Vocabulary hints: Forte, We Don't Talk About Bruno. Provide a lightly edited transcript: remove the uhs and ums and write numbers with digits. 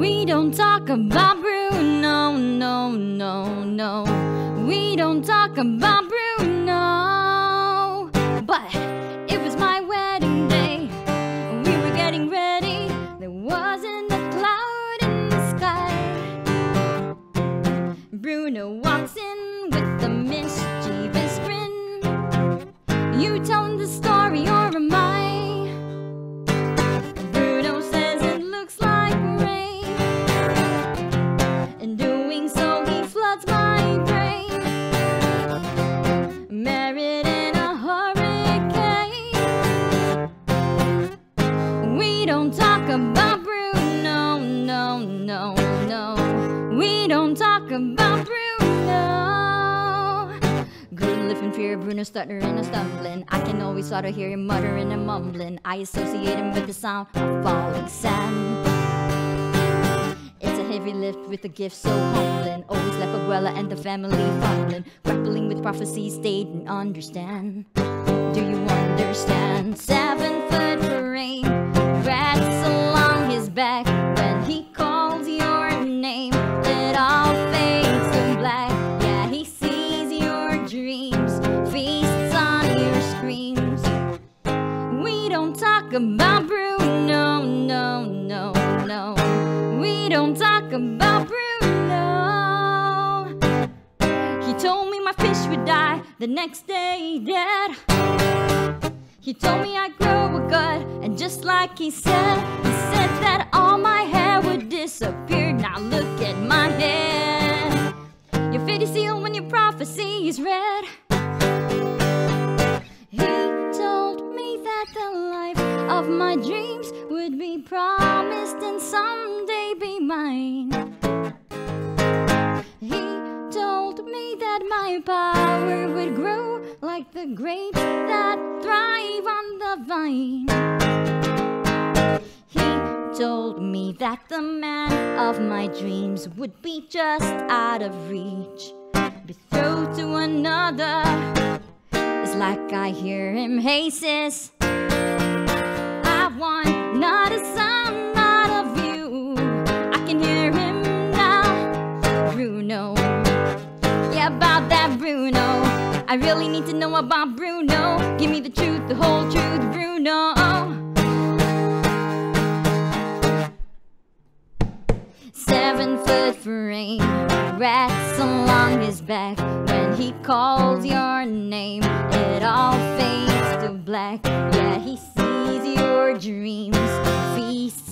We don't talk about Bruno, no, no, no. We don't talk about Bruno. But it was my wedding day. We were getting ready. There wasn't a cloud in the sky. Bruno walks in with a mischievous grin. You tell him the story, or am I? About Bruno, no, no, no. We don't talk about Bruno. Grew live in fear of Bruno stuttering and stumbling. I can always sort of hear him muttering and mumbling. I associate him with the sound of falling sand. It's a heavy lift with a gift so humbling. Always left Abuela and the family fumbling, grappling with prophecies they didn't understand. Do you understand? 7-foot parade rats along his back. When he calls your name, it all fades to black. Yeah, he sees your dreams, feasts on your screams. We don't talk about Bruno, no, no, no. We don't talk about Bruno. He told me my fish would die, the next day he dead. He told me I'd grow a gut, and just like he said that all my hair would disappear. Now look at my head. Your fate is sealed when your prophecy is read. He told me that the life of my dreams would be promised and someday be mine. He told me that my power would grow like the grapes that thrive on the vine. He told me that the man of my dreams would be just out of reach, be thrown to another. It's like I hear him, hey sis, I want not a son out of you. I can hear him now, Bruno. Yeah, about that Bruno. I really need to know about Bruno. Give me the truth, the whole truth, Bruno. Seven-foot frame rats along his back. When he calls your name, it all fades to black. Yeah, he sees your dreams, feasts